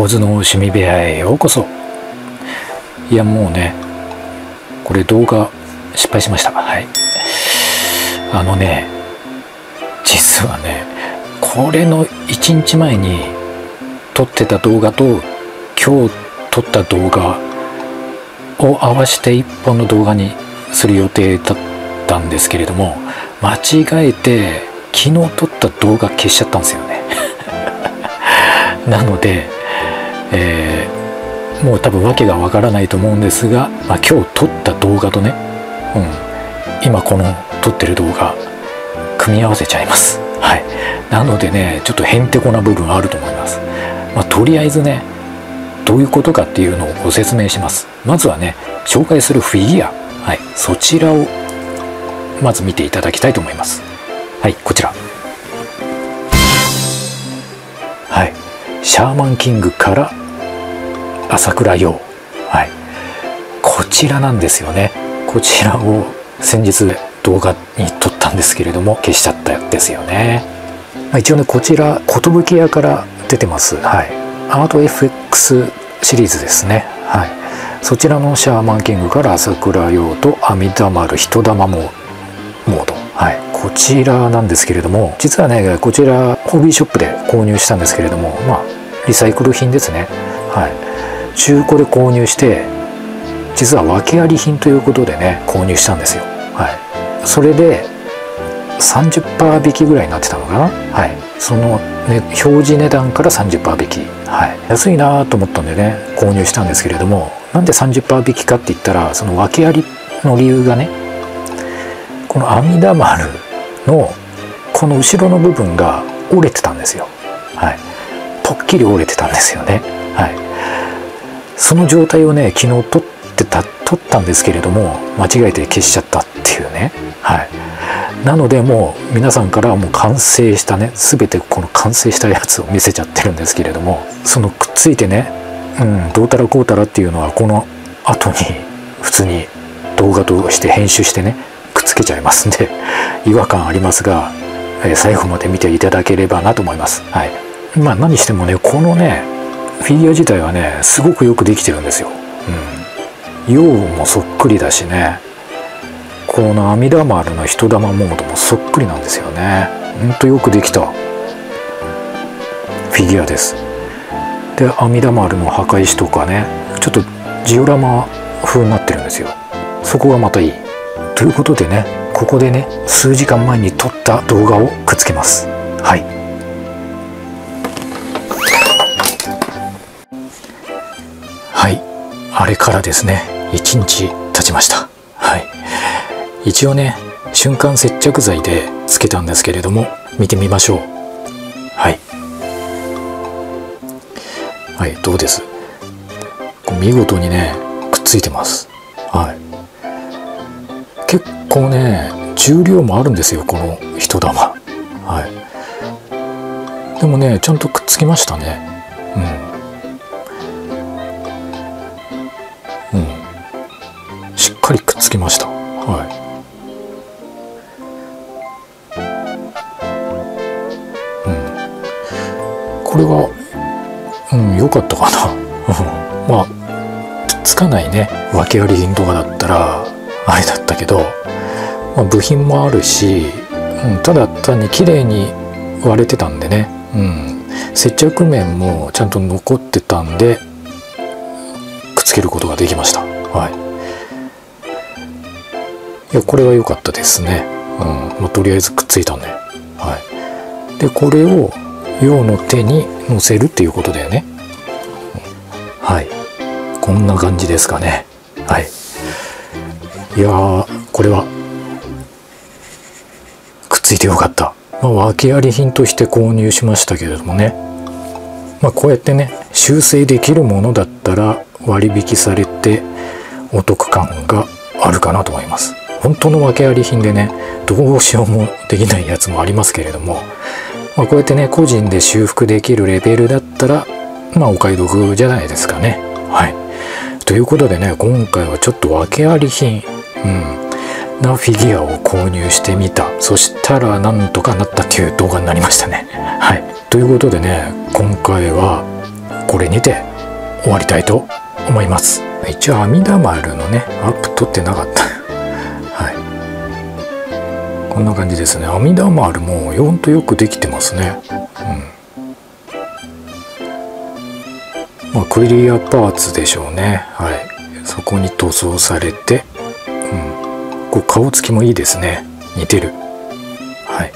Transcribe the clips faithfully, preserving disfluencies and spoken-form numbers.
KoZの趣味部屋へようこそ。いやもうね、これ動画失敗しました。はい、あのね、実はね、これのいちにちまえに撮ってた動画と今日撮った動画を合わせていっぽんの動画にする予定だったんですけれども、間違えて昨日撮った動画消しちゃったんですよねなので、えー、もう多分訳がわからないと思うんですが、まあ、今日撮った動画とね、うん、今この撮ってる動画組み合わせちゃいます。はい、なのでね、ちょっとへんてこな部分あると思います。まあ、とりあえずね、どういうことかっていうのをご説明します。まずはね、紹介するフィギュア、はい、そちらをまず見ていただきたいと思います。はい、こちら、はい、シャーマンキングから朝倉陽、はい、こちらなんですよね。こちらを先日動画に撮ったんですけれども、消しちゃったんですよね。まあ、一応ね、こちら寿屋から出てます。はい、アート エフエックス シリーズですね。はい、そちらのシャーマンキングから朝倉陽と阿弥陀丸人玉モード、はい、こちらなんですけれども、実はね、こちらホビーショップで購入したんですけれども、まあリサイクル品ですね。はい、中古で購入して、実は訳あり品ということでね、購入したんですよ。はい、それで さんじゅっパーセント 引きぐらいになってたのかな。はい、その、ね、表示値段から さんじゅっパーセント 引き、はい、安いなと思ったんでね、購入したんですけれども、なんで さんじゅっパーセント 引きかって言ったら、その訳ありの理由がね、この阿弥陀丸のこの後ろの部分が折れてたんですよ。はい、ぽっきり折れてたんですよね。はい、その状態をね、昨日撮ってた撮ったんですけれども、間違えて消しちゃったっていうね。はい、なのでもう皆さんからもう完成したね、全てこの完成したやつを見せちゃってるんですけれども、そのくっついてね、うん、どうたらこうたらっていうのはこの後に普通に動画として編集してね、くっつけちゃいますんで違和感ありますが、えー、最後まで見ていただければなと思います。はい、まあ何してもね、このねフィギュア自体はね、すごくよくできてるんですよ。うん、陽もそっくりだしね、この阿弥陀丸の人玉モードもそっくりなんですよね。ほんとよくできたフィギュアです。で、阿弥陀丸の墓石とかね、ちょっとジオラマ風になってるんですよ。そこがまたいいということでね、ここでね、数時間前に撮った動画をくっつけます。はい、はい、あれからですね、いちにち経ちました。はい、一応ね、瞬間接着剤でつけたんですけれども、見てみましょう。はい、はい、どうです？見事にね、くっついてます。はい、結構ね、重量もあるんですよ、この人玉。はい、でもね、ちゃんとくっつきましたね。うんうん、しっかりくっつきました。はい、これはうん良かったかなまあくっつかないね、訳あり品とかだったらあれだったけど、まあ、部品もあるし、うん、ただ単に綺麗に割れてたんでね、うん、接着面もちゃんと残ってたんでくっつけることができました。はい、いやこれは良かったですね。うん、まあ、とりあえずくっついたんで、はい、でこれを陽の手に乗せるっていうことだよね。はい、こんな感じですかね。はい、いやー、これはくっついてよかった。まあ訳あり品として購入しましたけれどもね、まあこうやってね、修正できるものだったら割引されてお得感があるかなと思います。本当の訳あり品でね、どうしようもできないやつもありますけれども、まあこうやってね、個人で修復できるレベルだったら、まあお買い得じゃないですかね。はい。ということでね、今回はちょっと訳あり品、うん、なフィギュアを購入してみた。そしたらなんとかなったっていう動画になりましたね。はい。ということでね、今回はこれにて終わりたいと思います。一応阿弥陀丸のねアップ撮ってなかったはい、こんな感じですね。阿弥陀丸もほんとよくできてますね。うん、まあクリアパーツでしょうね。はい、そこに塗装されて、うん、こう顔つきもいいですね。似てる。はい。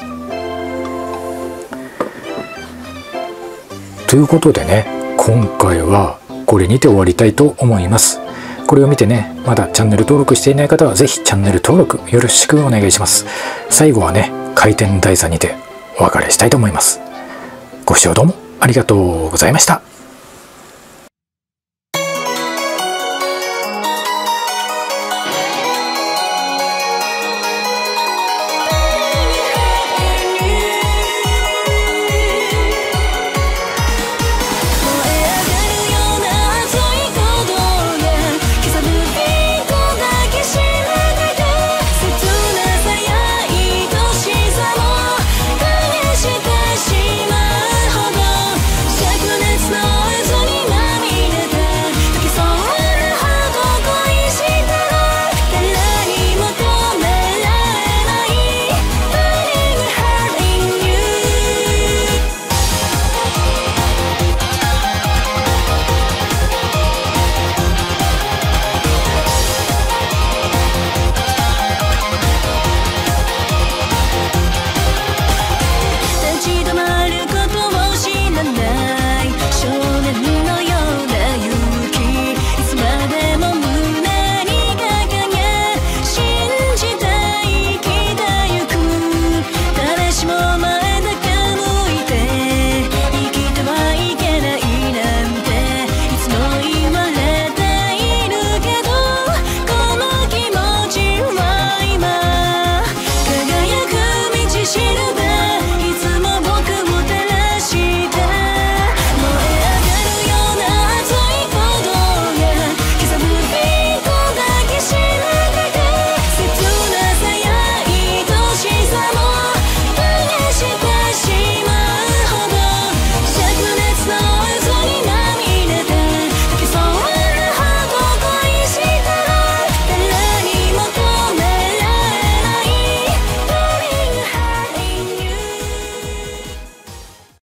ということでね、今回はこれにて終わりたいと思います。これを見てね、まだチャンネル登録していない方はぜひチャンネル登録よろしくお願いします。最後はね、回転台座にてお別れしたいと思います。ご視聴どうもありがとうございました。